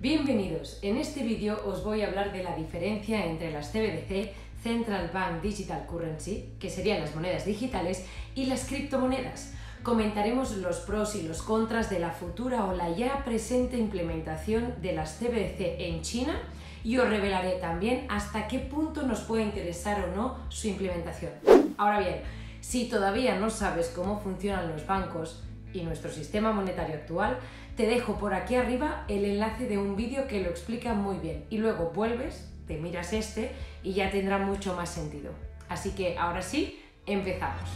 Bienvenidos, en este vídeo os voy a hablar de la diferencia entre las CBDC, Central Bank Digital Currency, que serían las monedas digitales, y las criptomonedas. Comentaremos los pros y los contras de la futura o la ya presente implementación de las CBDC en China y os revelaré también hasta qué punto nos puede interesar o no su implementación. Ahora bien, si todavía no sabes cómo funcionan los bancos y nuestro sistema monetario actual, te dejo por aquí arriba el enlace de un vídeo que lo explica muy bien y luego vuelves, te miras este y ya tendrá mucho más sentido. Así que ahora sí, empezamos.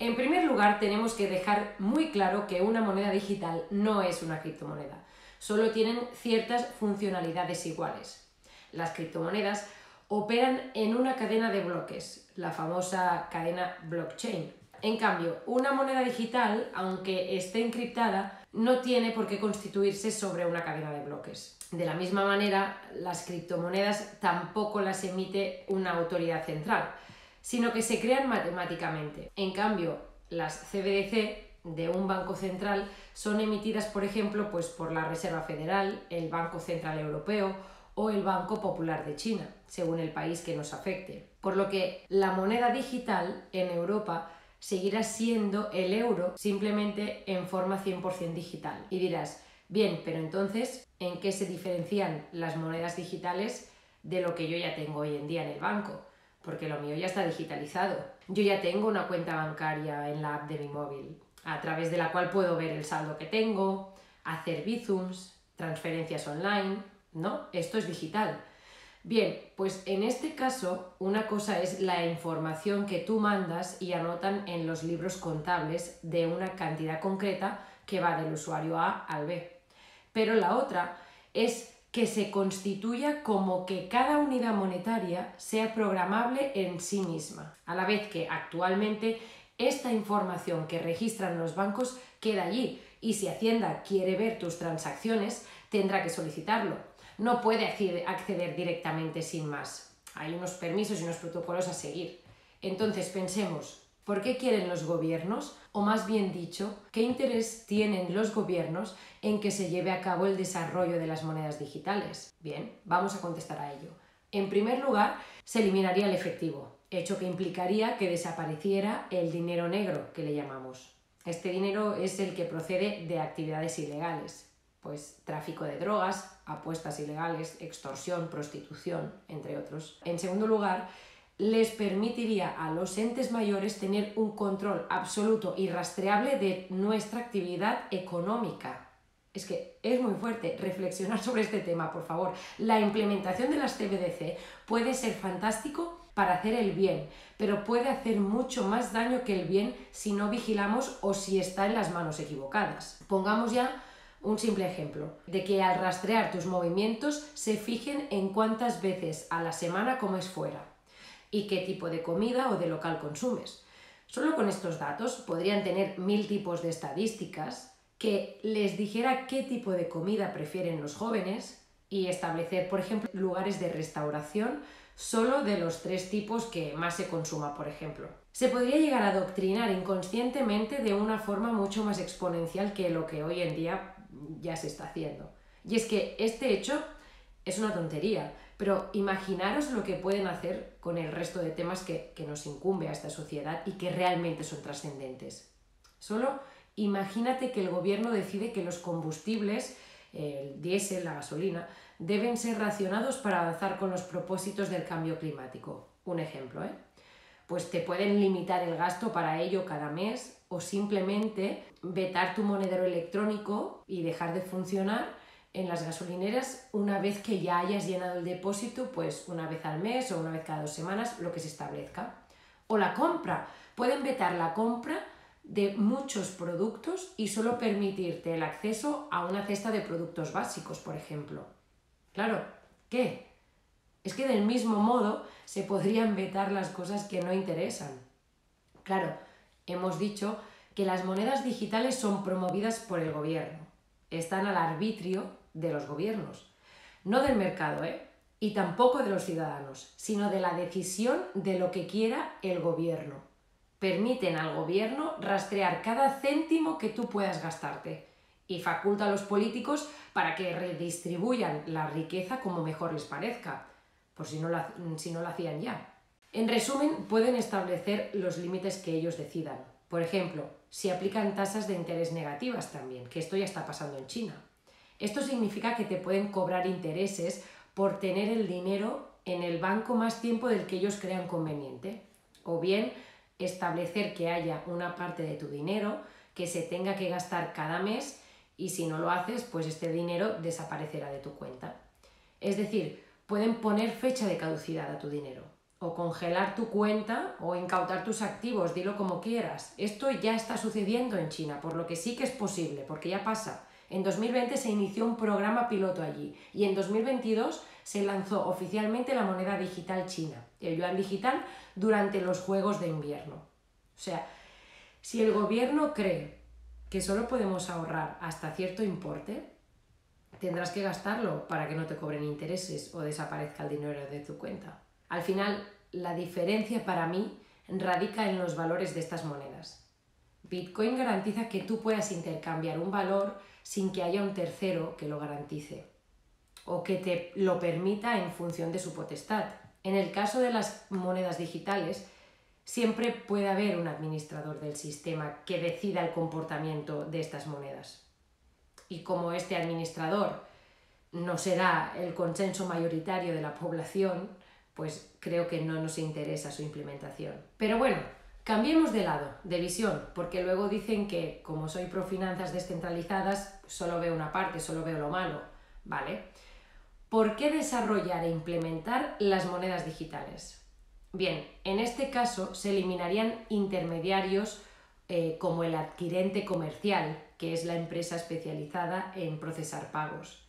En primer lugar, tenemos que dejar muy claro que una moneda digital no es una criptomoneda, solo tienen ciertas funcionalidades iguales. Las criptomonedas operan en una cadena de bloques, la famosa cadena blockchain. En cambio, una moneda digital, aunque esté encriptada, no tiene por qué constituirse sobre una cadena de bloques. De la misma manera, las criptomonedas tampoco las emite una autoridad central, sino que se crean matemáticamente. En cambio, las CBDC de un banco central son emitidas, por ejemplo, por la Reserva Federal, el Banco Central Europeo o el Banco Popular de China, según el país que nos afecte. Por lo que la moneda digital en Europa seguirá siendo el euro, simplemente en forma 100% digital. Y dirás, bien, pero entonces, ¿en qué se diferencian las monedas digitales de lo que yo ya tengo hoy en día en el banco? Porque lo mío ya está digitalizado. Yo ya tengo una cuenta bancaria en la app de mi móvil, a través de la cual puedo ver el saldo que tengo, hacer Bizums, transferencias online, ¿no? Esto es digital. Bien, pues en este caso, una cosa es la información que tú mandas y anotan en los libros contables de una cantidad concreta que va del usuario A al B. Pero la otra es que se constituya como que cada unidad monetaria sea programable en sí misma, a la vez que actualmente esta información que registran los bancos queda allí y si Hacienda quiere ver tus transacciones tendrá que solicitarlo. No puede acceder directamente sin más. Hay unos permisos y unos protocolos a seguir. Entonces pensemos, ¿por qué quieren los gobiernos? O más bien dicho, ¿qué interés tienen los gobiernos en que se lleve a cabo el desarrollo de las monedas digitales? Bien, vamos a contestar a ello. En primer lugar, se eliminaría el efectivo, hecho que implicaría que desapareciera el dinero negro, que le llamamos. Este dinero es el que procede de actividades ilegales, pues tráfico de drogas, apuestas ilegales, extorsión, prostitución, entre otros. En segundo lugar, les permitiría a los entes mayores tener un control absoluto y rastreable de nuestra actividad económica. Es que es muy fuerte reflexionar sobre este tema, por favor. La implementación de las CBDC puede ser fantástico para hacer el bien, pero puede hacer mucho más daño que el bien si no vigilamos o si está en las manos equivocadas. Pongamos ya un simple ejemplo, de que al rastrear tus movimientos se fijen en cuántas veces a la semana comes fuera y qué tipo de comida o de local consumes. Solo con estos datos podrían tener 1000 tipos de estadísticas que les dijera qué tipo de comida prefieren los jóvenes y establecer, por ejemplo, lugares de restauración solo de los 3 tipos que más se consuma, por ejemplo. Se podría llegar a adoctrinar inconscientemente de una forma mucho más exponencial que lo que hoy en día ya se está haciendo. Y es que este hecho es una tontería, pero imaginaros lo que pueden hacer con el resto de temas que nos incumbe a esta sociedad y que realmente son trascendentes. Solo imagínate que el gobierno decide que los combustibles, el diésel, la gasolina, deben ser racionados para avanzar con los propósitos del cambio climático. Un ejemplo, ¿eh? Pues te pueden limitar el gasto para ello cada mes o simplemente vetar tu monedero electrónico y dejar de funcionar en las gasolineras una vez que ya hayas llenado el depósito, pues una vez al mes o una vez cada 2 semanas, lo que se establezca. O la compra. Pueden vetar la compra de muchos productos y solo permitirte el acceso a una cesta de productos básicos, por ejemplo. Claro, ¿qué? Es que del mismo modo se podrían vetar las cosas que no interesan. Claro, hemos dicho que las monedas digitales son promovidas por el gobierno. están al arbitrio de los gobiernos, no del mercado, y tampoco de los ciudadanos, sino de la decisión de lo que quiera el gobierno. Permiten al gobierno rastrear cada céntimo que tú puedas gastarte y faculta a los políticos para que redistribuyan la riqueza como mejor les parezca, por si no lo hacían ya. En resumen, pueden establecer los límites que ellos decidan. Por ejemplo, si aplican tasas de interés negativas también, que esto ya está pasando en China. Esto significa que te pueden cobrar intereses por tener el dinero en el banco más tiempo del que ellos crean conveniente. O bien, establecer que haya una parte de tu dinero que se tenga que gastar cada mes y si no lo haces, pues este dinero desaparecerá de tu cuenta. Es decir, pueden poner fecha de caducidad a tu dinero o congelar tu cuenta o incautar tus activos, dilo como quieras. Esto ya está sucediendo en China, por lo que sí que es posible, porque ya pasa. En 2020 se inició un programa piloto allí y en 2022 se lanzó oficialmente la moneda digital china, el Yuan Digital, durante los Juegos de Invierno. O sea, si el gobierno cree que solo podemos ahorrar hasta cierto importe, tendrás que gastarlo para que no te cobren intereses o desaparezca el dinero de tu cuenta. Al final, la diferencia para mí radica en los valores de estas monedas. Bitcoin garantiza que tú puedas intercambiar un valor sin que haya un tercero que lo garantice o que te lo permita en función de su potestad. En el caso de las monedas digitales, siempre puede haber un administrador del sistema que decida el comportamiento de estas monedas. Y como este administrador no será el consenso mayoritario de la población, pues creo que no nos interesa su implementación. Pero bueno, cambiemos de lado, de visión, porque luego dicen que como soy pro finanzas descentralizadas, solo veo una parte, solo veo lo malo, ¿vale? ¿Por qué desarrollar e implementar las monedas digitales? Bien, en este caso se eliminarían intermediarios como el adquirente comercial, que es la empresa especializada en procesar pagos.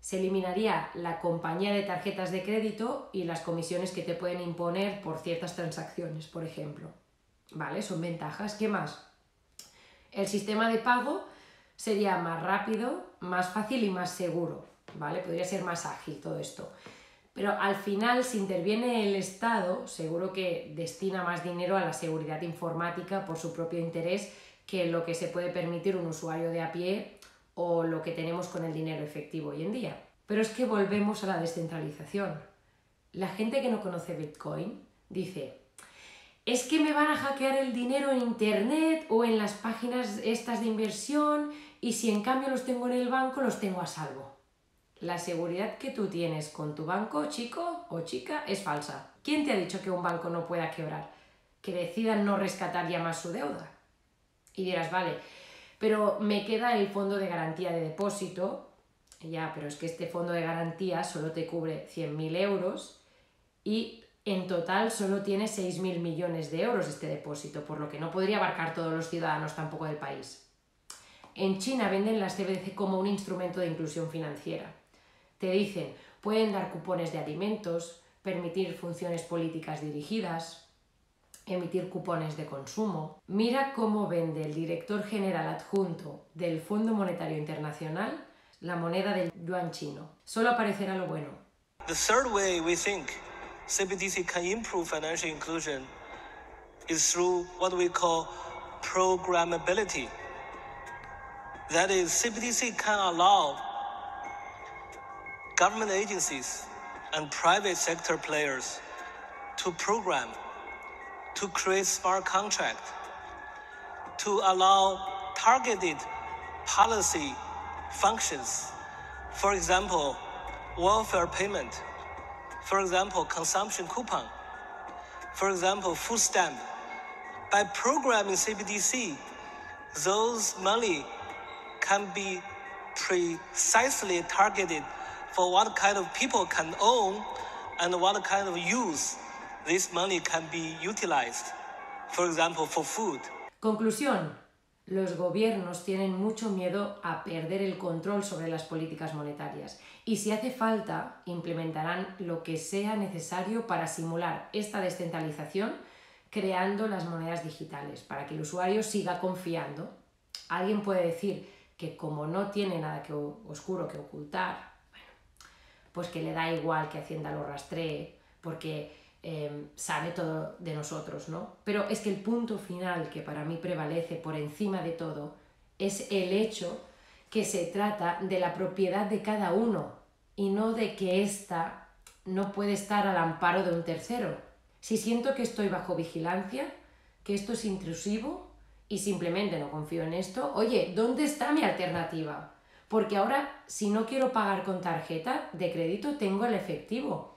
Se eliminaría la compañía de tarjetas de crédito y las comisiones que te pueden imponer por ciertas transacciones, por ejemplo. ¿Vale? Son ventajas. ¿Qué más? El sistema de pago sería más rápido, más fácil y más seguro, ¿vale? Podría ser más ágil todo esto. Pero al final, si interviene el Estado, seguro que destina más dinero a la seguridad informática por su propio interés que lo que se puede permitir un usuario de a pie o lo que tenemos con el dinero efectivo hoy en día. Pero es que volvemos a la descentralización. La gente que no conoce Bitcoin dice, es que me van a hackear el dinero en internet o en las páginas estas de inversión y si en cambio los tengo en el banco, los tengo a salvo. La seguridad que tú tienes con tu banco, chico o chica, es falsa. ¿Quién te ha dicho que un banco no pueda quebrar? Que decidan no rescatar ya más su deuda. Y dirás, vale, pero me queda el fondo de garantía de depósito. Ya, pero es que este fondo de garantía solo te cubre 100.000 euros y en total solo tiene 6.000 millones de euros este depósito, por lo que no podría abarcar todos los ciudadanos tampoco del país. En China venden las CBDC como un instrumento de inclusión financiera. Te dicen, pueden dar cupones de alimentos, permitir funciones políticas dirigidas, emitir cupones de consumo. Mira cómo vende el director general adjunto del Fondo Monetario Internacional la moneda del yuan chino. Solo aparecerá lo bueno. The third way we think CBDC can improve financial inclusion is through what we call programmability. That is, CBDC can allow government agencies and private sector players to program, to create smart contracts, to allow targeted policy functions. For example, welfare payment. For example, consumption coupon. For example, food stamp. By programming CBDC, those money can be precisely targeted for what kind of people can own and what kind of use this money can be utilized, for example, for food. Conclusión, los gobiernos tienen mucho miedo a perder el control sobre las políticas monetarias y si hace falta implementarán lo que sea necesario para simular esta descentralización creando las monedas digitales para que el usuario siga confiando. Alguien puede decir que como no tiene nada que oscuro que ocultar, bueno, pues que le da igual que Hacienda lo rastree, porque sabe todo de nosotros, ¿no? Pero es que el punto final que para mí prevalece por encima de todo es el hecho que se trata de la propiedad de cada uno y no de que ésta no puede estar al amparo de un tercero. Si siento que estoy bajo vigilancia, que esto es intrusivo y simplemente no confío en esto, oye, ¿dónde está mi alternativa? Porque ahora, si no quiero pagar con tarjeta de crédito, tengo el efectivo.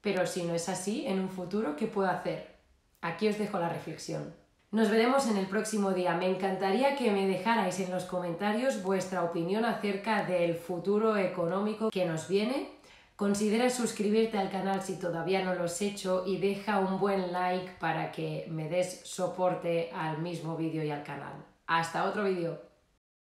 Pero si no es así, en un futuro, ¿qué puedo hacer? Aquí os dejo la reflexión. Nos veremos en el próximo día. Me encantaría que me dejarais en los comentarios vuestra opinión acerca del futuro económico que nos viene. Considera suscribirte al canal si todavía no lo has hecho y deja un buen like para que me des soporte al mismo vídeo y al canal. ¡Hasta otro vídeo!